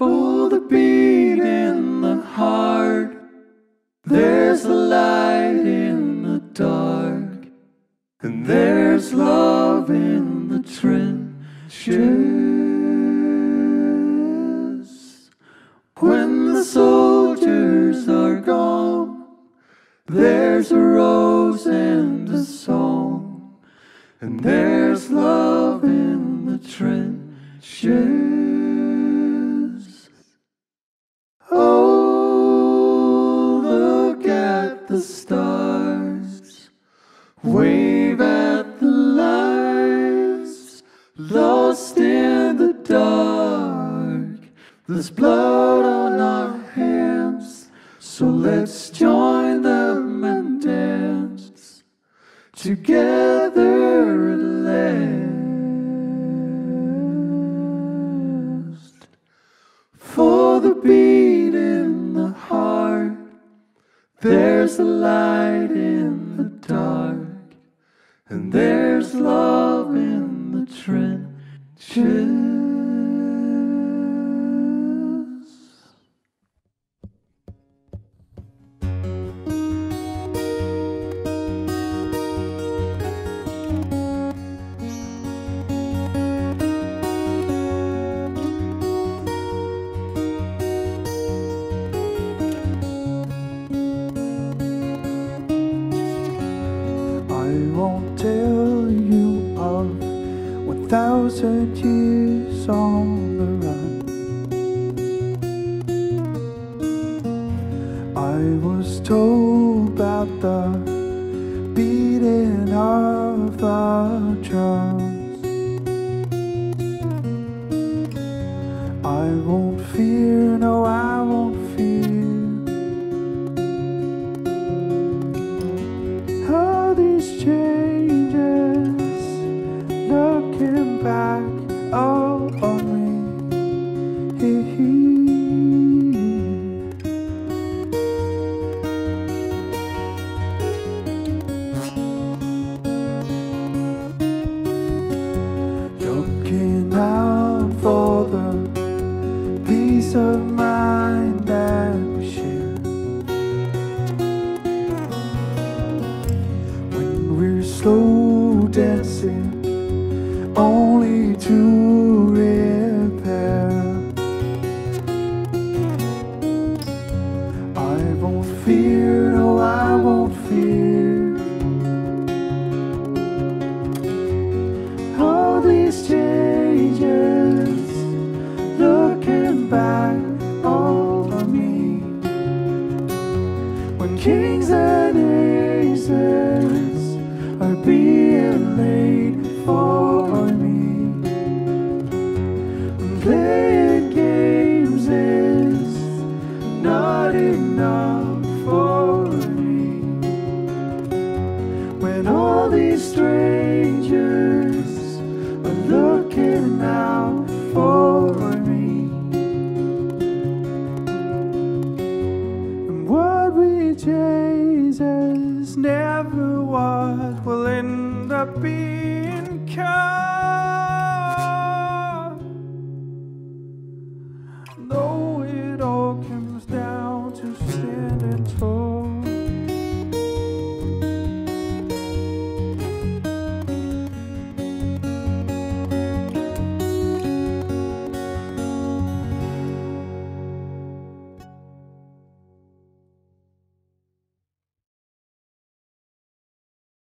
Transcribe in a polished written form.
for the beat in the heart. There's a light in the dark, and there's love in the trenches. When the soldiers are gone, there's a rose and a song, and there's love in the trenches. The stars wave at the lights, lost in the dark. There's blood on our hands, so let's join them and dance together at last. For the beat in the heart, there's a light in the dark, and there's love in the trenches. I won't tell you of 1,000 years on the run. I was told about the beating of the drums. I won't feel